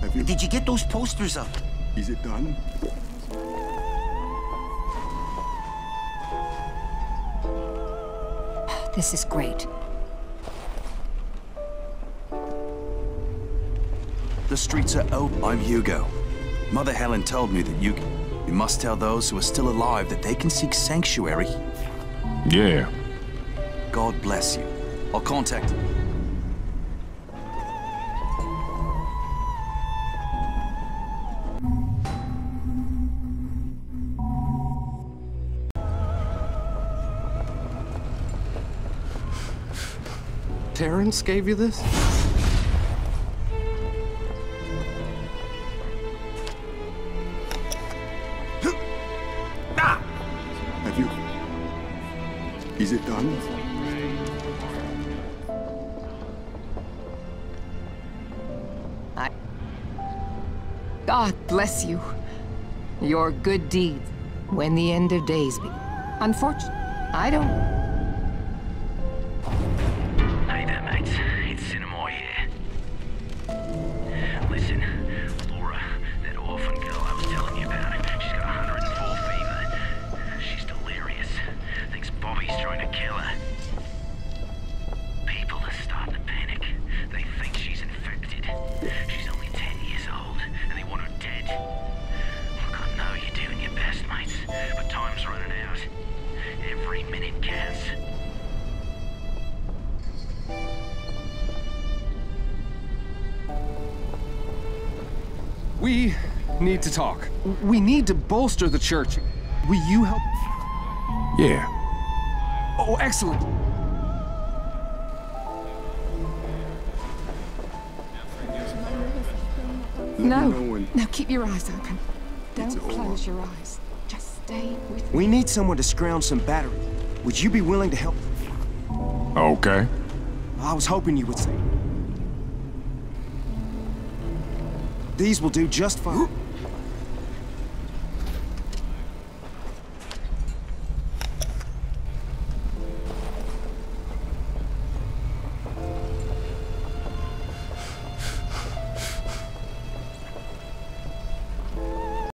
Have you... Did you get those posters up? Is it done? This is great. The streets are open. I'm Hugo. Mother Helen told me that you must tell those who are still alive that they can seek sanctuary. Yeah. God bless you. I'll contact you. Terrence gave you this? Have you... Is it done? God bless you. Your good deeds. When the end of days be... Unfortunately, I don't... We need to talk. We need to bolster the church. Will you help? Yeah. Oh, excellent. No. Now keep your eyes open. Don't close your eyes. Just stay with me. We need someone to scrounge some batteries. Would you be willing to help? Okay. I was hoping you would say. These will do just fine.